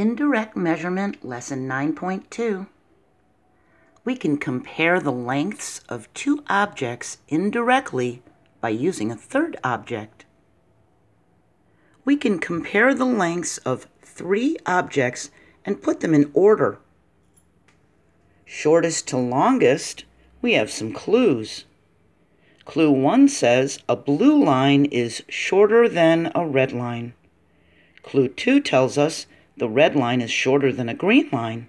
Indirect Measurement, Lesson 9.2. We can compare the lengths of two objects indirectly by using a third object. We can compare the lengths of three objects and put them in order. Shortest to longest, we have some clues. Clue 1 says a blue line is shorter than a red line. Clue 2 tells us the red line is shorter than a green line.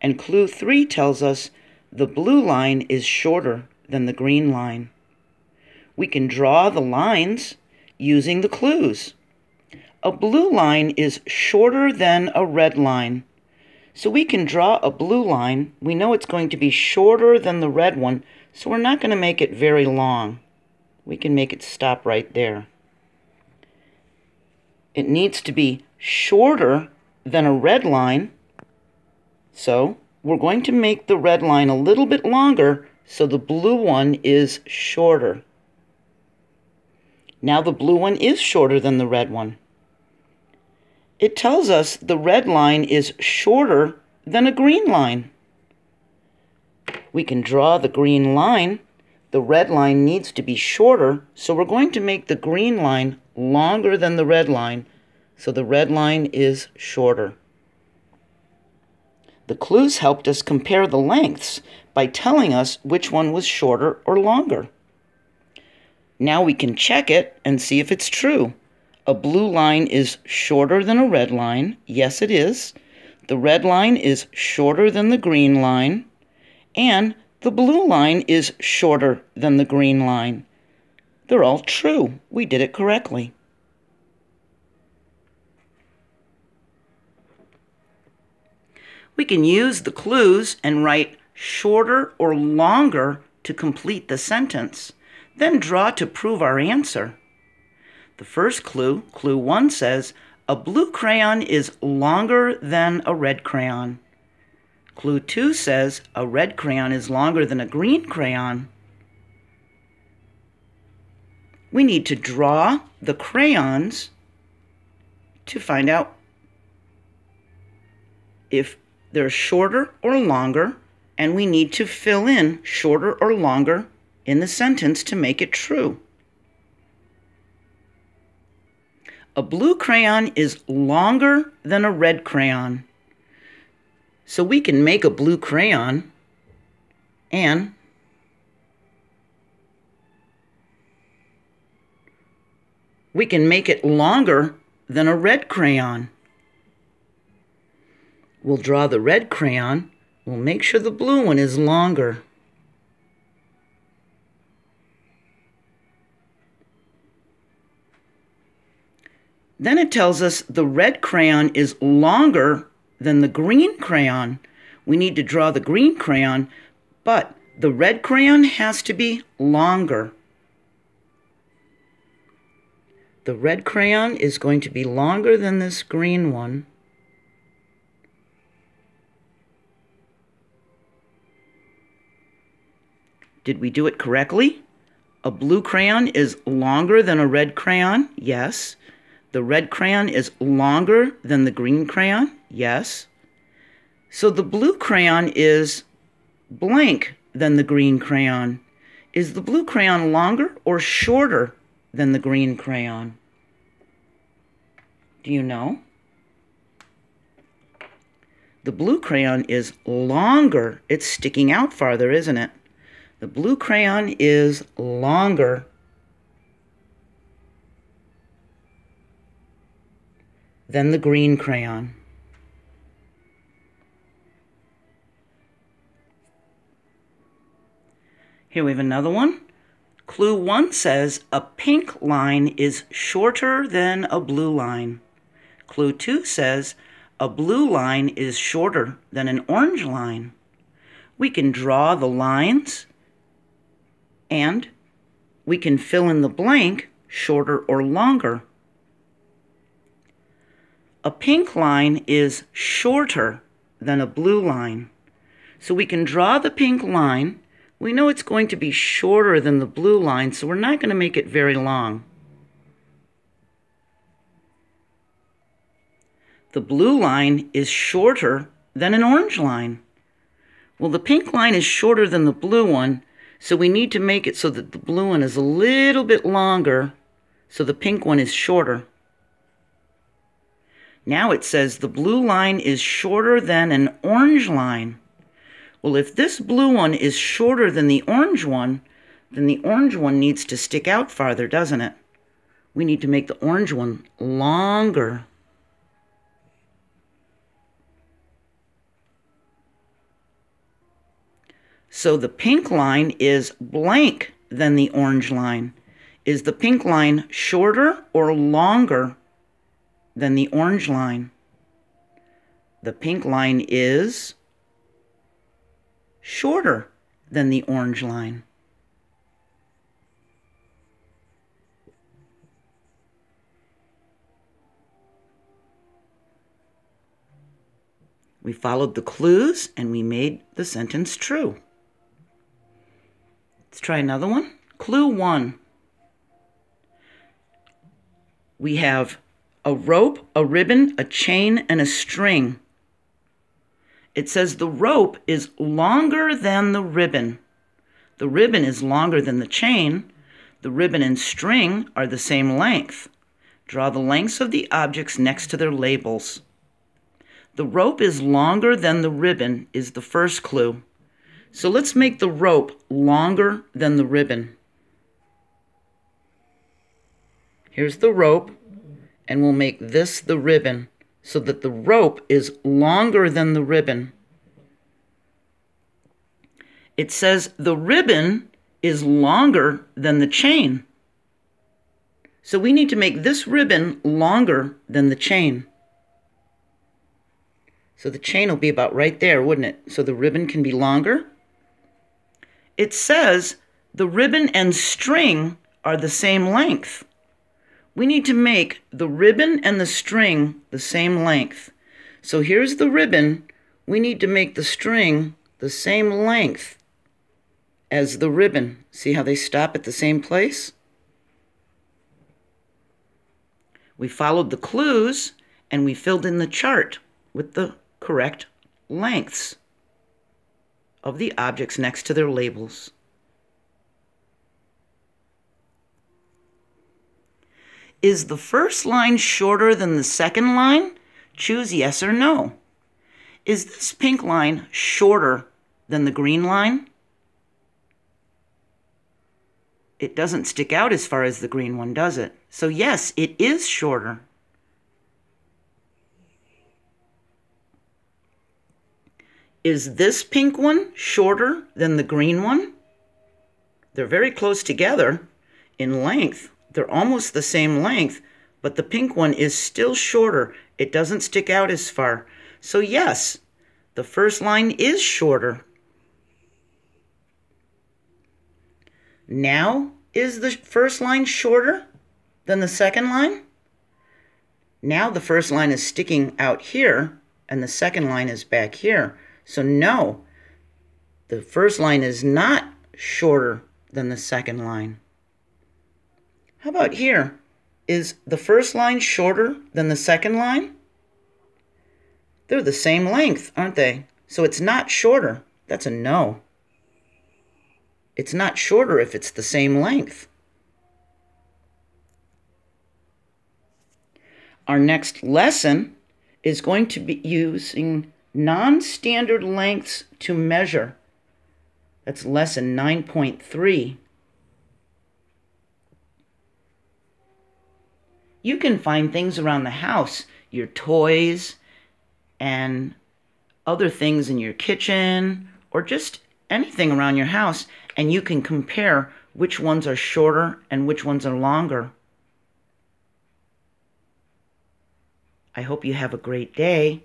And clue 3 tells us the blue line is shorter than the green line. We can draw the lines using the clues. A blue line is shorter than a red line. So we can draw a blue line. We know it's going to be shorter than the red one, so we're not going to make it very long. We can make it stop right there. It needs to be shorter than a red line, so we're going to make the red line a little bit longer so the blue one is shorter. Now the blue one is shorter than the red one. It tells us the red line is shorter than a green line. We can draw the green line. The red line needs to be shorter, so we're going to make the green line longer than the red line, so the red line is shorter. The clues helped us compare the lengths by telling us which one was shorter or longer. Now we can check it and see if it's true. A blue line is shorter than a red line. Yes, it is. The red line is shorter than the green line. And the blue line is shorter than the green line. They're all true. We did it correctly. We can use the clues and write shorter or longer to complete the sentence, then draw to prove our answer. The first clue, clue 1, says a blue crayon is longer than a red crayon. Clue 2 says a red crayon is longer than a green crayon. We need to draw the crayons to find out if they're shorter or longer, and we need to fill in shorter or longer in the sentence to make it true. A blue crayon is longer than a red crayon. So we can make a blue crayon and we can make it longer than a red crayon. We'll draw the red crayon. We'll make sure the blue one is longer. Then it tells us the red crayon is longer than the green crayon. We need to draw the green crayon, but the red crayon has to be longer. The red crayon is going to be longer than this green one. Did we do it correctly? A blue crayon is longer than a red crayon? Yes. The red crayon is longer than the green crayon? Yes. So the blue crayon is blank than the green crayon. Is the blue crayon longer or shorter than the green crayon? Do you know? The blue crayon is longer. It's sticking out farther, isn't it? The blue crayon is longer than the green crayon. Here we have another one. Clue 1 says a pink line is shorter than a blue line. Clue 2 says a blue line is shorter than an orange line. We can draw the lines and we can fill in the blank, shorter or longer. A pink line is shorter than a blue line. So we can draw the pink line. We know it's going to be shorter than the blue line, so we're not going to make it very long. The blue line is shorter than an orange line. Well, the pink line is shorter than the blue one, so we need to make it so that the blue one is a little bit longer, so the pink one is shorter. Now it says the blue line is shorter than an orange line. Well, if this blue one is shorter than the orange one, then the orange one needs to stick out farther, doesn't it? We need to make the orange one longer. So the pink line is blank than the orange line. Is the pink line shorter or longer than the orange line? The pink line is shorter than the orange line. We followed the clues and we made the sentence true. Let's try another one. Clue 1. We have a rope, a ribbon, a chain, and a string. It says the rope is longer than the ribbon. The ribbon is longer than the chain. The ribbon and string are the same length. Draw the lengths of the objects next to their labels. The rope is longer than the ribbon is the first clue. So let's make the rope longer than the ribbon. Here's the rope, and we'll make this the ribbon so that the rope is longer than the ribbon. It says the ribbon is longer than the chain. So we need to make this ribbon longer than the chain. So the chain will be about right there, wouldn't it? So the ribbon can be longer. It says the ribbon and string are the same length. We need to make the ribbon and the string the same length. So here's the ribbon. We need to make the string the same length as the ribbon. See how they stop at the same place? We followed the clues and we filled in the chart with the correct lengths of the objects next to their labels. Is the first line shorter than the second line? Choose yes or no. Is this pink line shorter than the green line? It doesn't stick out as far as the green one, does it? So yes, it is shorter. Is this pink one shorter than the green one? They're very close together in length. They're almost the same length, but the pink one is still shorter. It doesn't stick out as far. So yes, the first line is shorter. Now, is the first line shorter than the second line? Now the first line is sticking out here, and the second line is back here. So no, the first line is not shorter than the second line. How about here? Is the first line shorter than the second line? They're the same length, aren't they? So it's not shorter. That's a no. It's not shorter if it's the same length. Our next lesson is going to be using non-standard lengths to measure. That's lesson 9.3. You can find things around the house, your toys and other things in your kitchen or just anything around your house, and you can compare which ones are shorter and which ones are longer. I hope you have a great day,